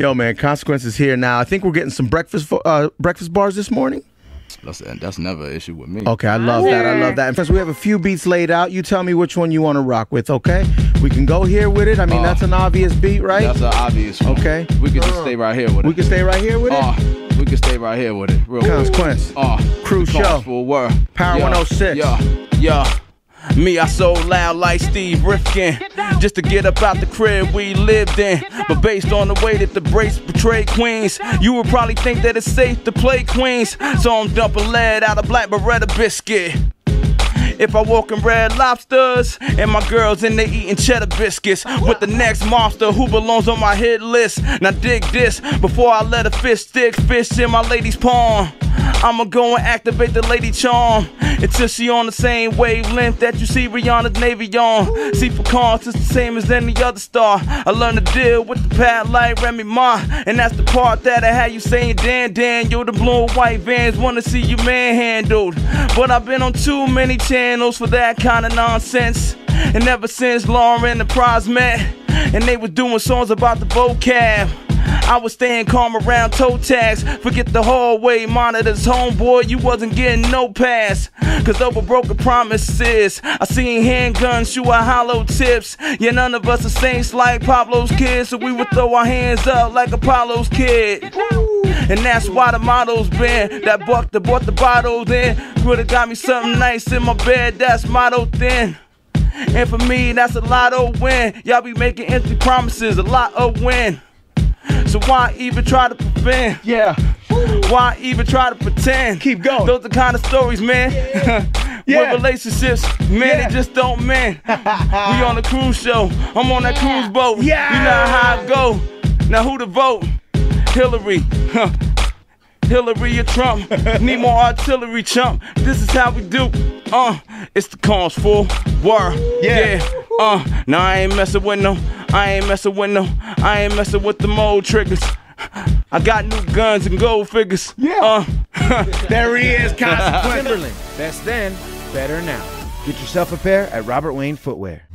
Yo, man, Consequence is here now. I think we're getting some breakfast bars this morning. That's never an issue with me. Okay, I love that. I love that. In fact, we have a few beats laid out. You tell me which one you want to rock with, okay? We can go here with it. I mean, that's an obvious beat, right? That's an obvious one. Okay. We can just stay right here with it. We can stay right here with it? We can stay right here with it. Real Consequence. Crew show. Power 106. Yeah. Me, I so loud like Steve Rifkin, just to get up out the crib we lived in. But based on the way that the brace betrayed queens, you would probably think that it's safe to play queens. So I'm dumping lead out of black Beretta biscuit. If I walk in Red Lobsters and my girls and they eating cheddar biscuits with the next monster who belongs on my hit list. Now dig this, before I let a fish stick fish in my lady's palm, I'ma go and activate the lady charm until she on the same wavelength that you see Rihanna's Navy on. See, for cons is the same as any other star. I learned to deal with the pad like Remy Ma, and that's the part that I had you saying, Dan, yo, the blue and white vans wanna see you manhandled. But I've been on too many channels for that kind of nonsense. And ever since Lauren and the Prize met, and they was doing songs about the vocab, I was staying calm around toe tags. Forget the hallway monitors, homeboy, you wasn't getting no pass. Cause over broken promises, I seen handguns shoot at hollow tips. Yeah, none of us are saints like Pablo's kids, so we would throw our hands up like Apollo's kid. And that's why the motto's been that buck that bought the bottle then would've got me something nice in my bed, that's motto thin. And for me, that's a lot of win. Y'all be making empty promises, a lot of win. So why even try to prevent? Yeah. Why even try to pretend? Keep going. Those are the kind of stories, man. Yeah. Yeah. With relationships, man, they just don't mend. We on the cruise show. I'm on that cruise boat. Yeah. You know how I go. Now who to vote? Hillary. Hillary or Trump, need more artillery, chump. This is how we do. It's the cons for war. Now I ain't messing with the mold triggers. I got new guns and gold figures. There he is, Consequence. Timberland. Best then, better now. Get yourself a pair at Robert Wayne Footwear.